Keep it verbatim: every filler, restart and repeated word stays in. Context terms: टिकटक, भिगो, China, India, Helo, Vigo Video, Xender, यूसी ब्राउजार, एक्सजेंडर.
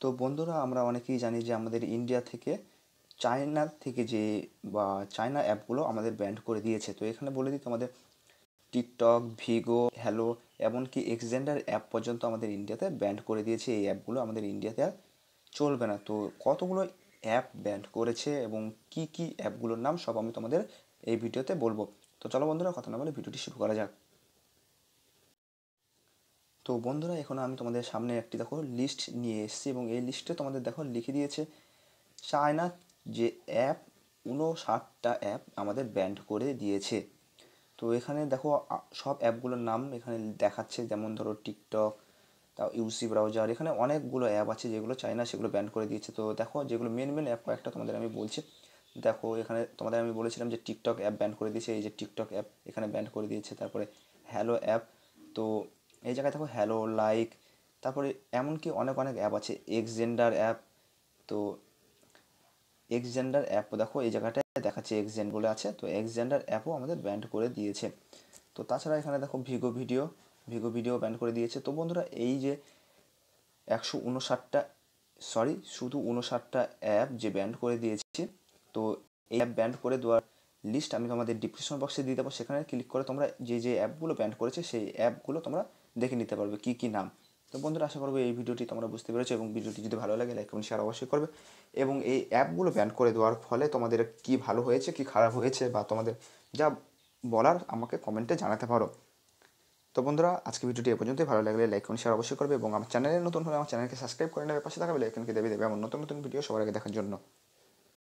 तो बंधुरा आमरा अनेकेई जानी जे आमादेर इंडिया थेके चायनार थेके जे बा चायना ऐपगुलो आमादेर बैंड करे दिएछे। तो एखाने बोले दिई आमादेर टिकटक, भिगो, हेलो एमनकि एक्सजेंडर ऐप पर्यन्त आमादेर इंडियाते बैंड करे दिएछे। एई ऐपगुलो आमादेर इंडियाते आर चलबे ना। तो कतगुलो ऐप बैंड करेछे एबं कि कि ऐपगुलोर नाम सब आमि तोमादेर एई भिडियोते बोलबो। तो चलो बंधुरा कथा ना बले भिडियोटी शुरू करा जाक। तो बंधुरा एखोन आमि तोमादेर सामने एकटी देखो लिस्ट निये एसेछि एबं एई लिस्टे तोमादेर देखो लिखे दिएछे चायना जे ऐप ऊनषाटटा ऐप आमादेर बैंड करे दिएछे। तो एखाने देखो सब ऐपगुलोर नाम एखाने देखाच्छे, जेमन धरो टिकटक, ताओ यूसी ब्राउजार, एखाने अनेकगुलो ऐप आछे जेगुलो चायना सेगुलो बैंड करे दिएछे। तो देखो जेगुलो मेन मेन ऐप कयेकटा तोमादेर आमि बोलछि। देखो एखाने तोमादेर आमि बोलेछिलाम जे टिकटक ऐप बैंड करे दिएछे, एई जे टिकटक ऐप एखाने बैंड करे दिएछे। तारपरे हेलो ऐप, तो এই জায়গায় দেখো হ্যালো, লাইক, তারপরে এমনকি অনেক অনেক অ্যাপ আছে, এক্সজেন্ডার অ্যাপ। তো এক্সজেন্ডার অ্যাপও দেখো এই জায়গাটায় দেখাচ্ছে এক্সজেন্ড বলে আছে। তো এক্সজেন্ডার অ্যাপও আমাদের ব্যান্ড করে দিয়েছে। তো তাছাড়া এখানে দেখো Vigo Video, Vigo Video banned করে দিয়েছে। তো বন্ধুরা এই যে একশো উনষাটটা সরি শুধু উনষাটটা অ্যাপ যে ব্যান্ড করে দিয়েছে, তো এই অ্যাপ ব্যান্ড করে দেওয়ার লিস্ট আমি তোমাদের ডিসক্রিপশন বক্সে দিয়ে দেবো। সেখানে ক্লিক করে তোমরা যে যে অ্যাপগুলো ব্যান্ড করেছে সেই অ্যাপগুলো তোমরা देखे নিতে পারবে কি কি নাম। তো বন্ধুরা আশা করব এই ভিডিওটি তোমরা বুঝতে পেরেছো এবং ভিডিওটি যদি ভালো লাগে লাইক কমেন্ট শেয়ার অবশ্যই করবে। এবং এই অ্যাপগুলো ব্যান করে দেওয়ার ফলে তোমাদের কি ভালো হয়েছে কি খারাপ হয়েছে বা তোমাদের যা বলার আমাকে কমেন্টে জানাতে পারো। তো বন্ধুরা আজকে ভিডিওটি এ পর্যন্তই। ভালো লাগলে লাইক কমেন্ট শেয়ার অবশ্যই করবে এবং আমার চ্যানেলে নতুন হলে আমার চ্যানেলকে সাবস্ক্রাইব করে নেবে, পাশে থাকা বেল আইকনকে দাবিয়ে দেবে এমন নতুন নতুন ভিডিও সবার আগে দেখার জন্য।